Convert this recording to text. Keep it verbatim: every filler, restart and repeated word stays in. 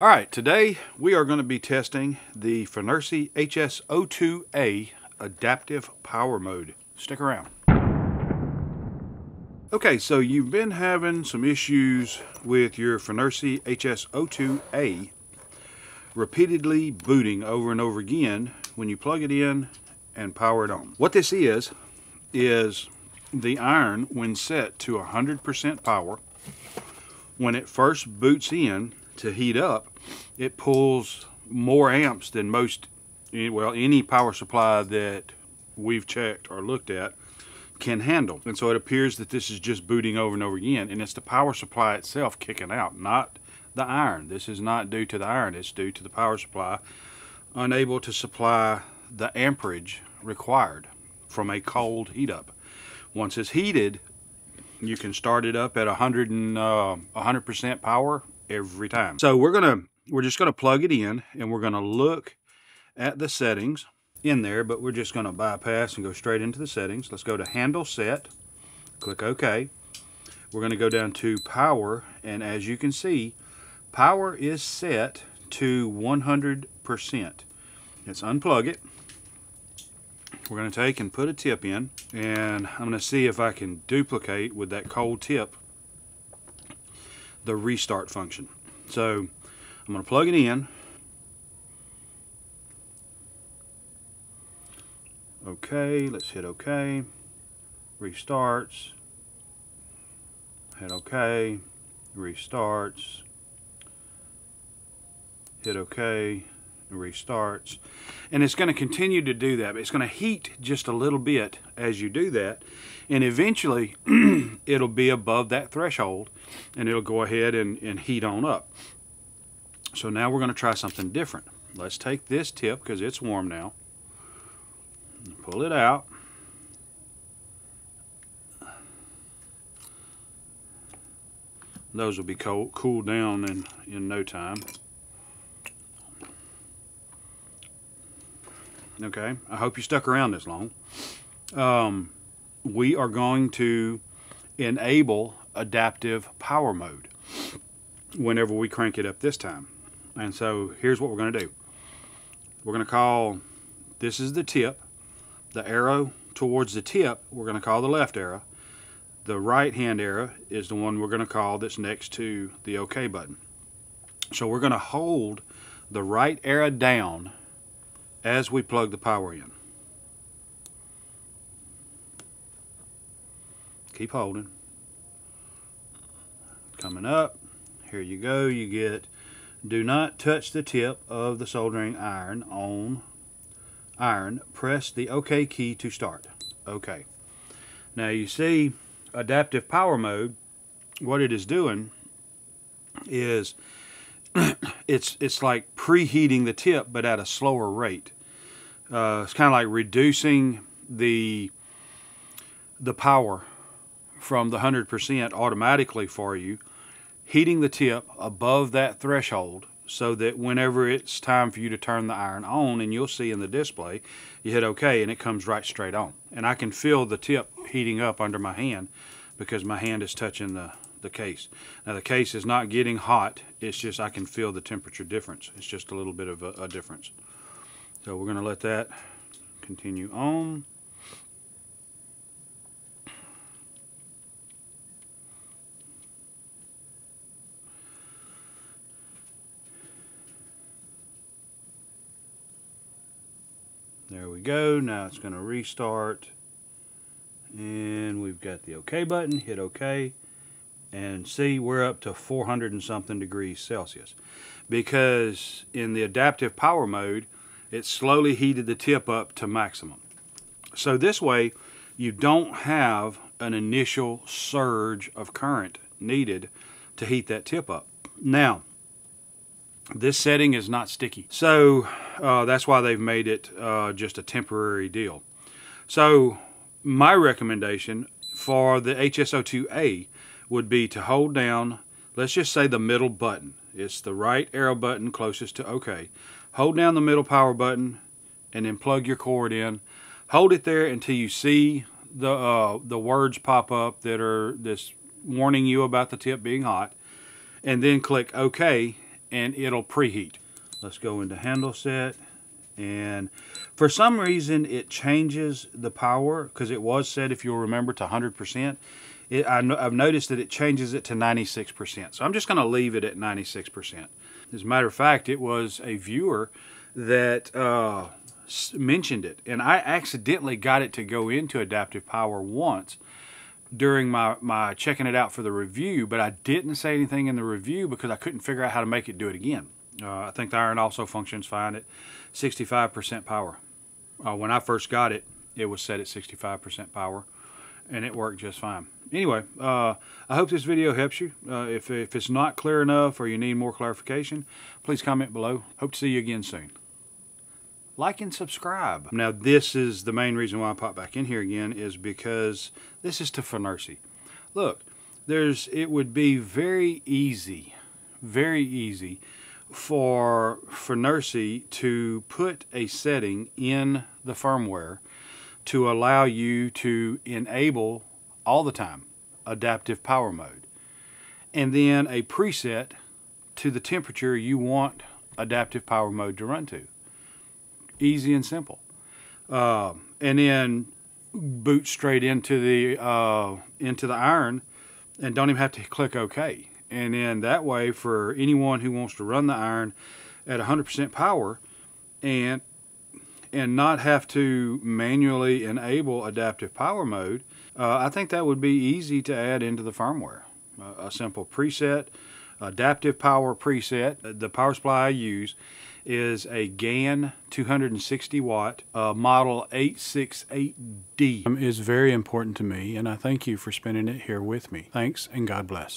All right, today we are going to be testing the FNIRSI H S zero two A Adaptive Power Mode. Stick around. Okay, so you've been having some issues with your FNIRSI H S zero two A repeatedly booting over and over again when you plug it in and power it on. What this is, is the iron when set to one hundred percent power, when it first boots in, to heat up, it pulls more amps than most, well, any power supply that we've checked or looked at can handle. And so it appears that this is just booting over and over again, and it's the power supply itself kicking out, not the iron. This is not due to the iron, it's due to the power supply unable to supply the amperage required from a cold heat up. Once it's heated, you can start it up at one hundred percent power every time. So we're gonna we're just gonna plug it in, and we're gonna look at the settings in there, but we're just gonna bypass and go straight into the settings. Let's go to handle set, click OK. We're gonna go down to power, and as you can see, power is set to one hundred percent. Let's unplug it. We're gonna take and put a tip in, and I'm gonna see if I can duplicate with that cold tip the restart function. So I'm going to plug it in. Okay, let's hit okay. Restarts. Hit okay. Restarts. Hit okay. Restarts. And it's going to continue to do that. It's going to heat just a little bit as you do that, and eventually it'll be above that threshold, and it'll go ahead and, and heat on up. So now we're going to try something different. Let's take this tip, because it's warm now, pull it out, those will be cold, cooled down in, in no time. Okay, I hope you stuck around this long. Um, we are going to enable adaptive power mode whenever we crank it up this time. And so here's what we're going to do. We're going to call, this is the tip, the arrow towards the tip, we're going to call the left arrow. The right hand arrow is the one we're going to call that's next to the OK button. So we're going to hold the right arrow down as we plug the power in. Keep holding. Coming up, here you go, you get, do not touch the tip of the soldering iron on iron. Press the OK key to start. OK. Now you see adaptive power mode, what it is doing is it's it's like preheating the tip, but at a slower rate. Uh, it's kind of like reducing the the power from the one hundred percent automatically for you, heating the tip above that threshold, so that whenever it's time for you to turn the iron on, and you'll see in the display, you hit OK and it comes right straight on. And I can feel the tip heating up under my hand because my hand is touching the the case. Now the case is not getting hot, it's just I can feel the temperature difference. It's just a little bit of a, a difference. So we're going to let that continue on. There we go. Now it's going to restart, and we've got the OK button, hit OK. And see, we're up to four hundred and something degrees Celsius, because in the adaptive power mode, it slowly heated the tip up to maximum. So this way, you don't have an initial surge of current needed to heat that tip up. Now, this setting is not sticky. So uh, that's why they've made it uh, just a temporary deal. So my recommendation for the H S zero two A would be to hold down, let's just say the middle button. It's the right arrow button closest to OK. Hold down the middle power button and then plug your cord in. Hold it there until you see the uh, the words pop up that are this warning you about the tip being hot, and then click OK and it'll preheat. Let's go into handle set, and for some reason it changes the power, because it was set, if you'll remember, to one hundred percent. It, I no, I've noticed that it changes it to ninety-six percent. So I'm just going to leave it at ninety-six percent. As a matter of fact, it was a viewer that uh, mentioned it, and I accidentally got it to go into adaptive power once during my, my checking it out for the review, but I didn't say anything in the review because I couldn't figure out how to make it do it again. Uh, I think the iron also functions fine at sixty-five percent power. Uh, when I first got it, it was set at sixty-five percent power, and it worked just fine. Anyway, uh, I hope this video helps you. Uh, if, if it's not clear enough or you need more clarification, please comment below. Hope to see you again soon. Like and subscribe. Now, this is the main reason why I popped back in here again, is because this is to FNIRSI. Look, there's, it would be very easy, very easy for FNIRSI to put a setting in the firmware to allow you to enable all the time adaptive power mode, and then a preset to the temperature you want adaptive power mode to run to. Easy and simple. Uh, and then boot straight into the uh, into the iron, and don't even have to click OK. And then that way, for anyone who wants to run the iron at one hundred percent power and and not have to manually enable adaptive power mode, uh, I think that would be easy to add into the firmware. Uh, a simple preset, adaptive power preset. The power supply I use is a GAN two hundred sixty watt uh, model eight six eight D. It's very important to me, and I thank you for spending it here with me. Thanks, and God bless.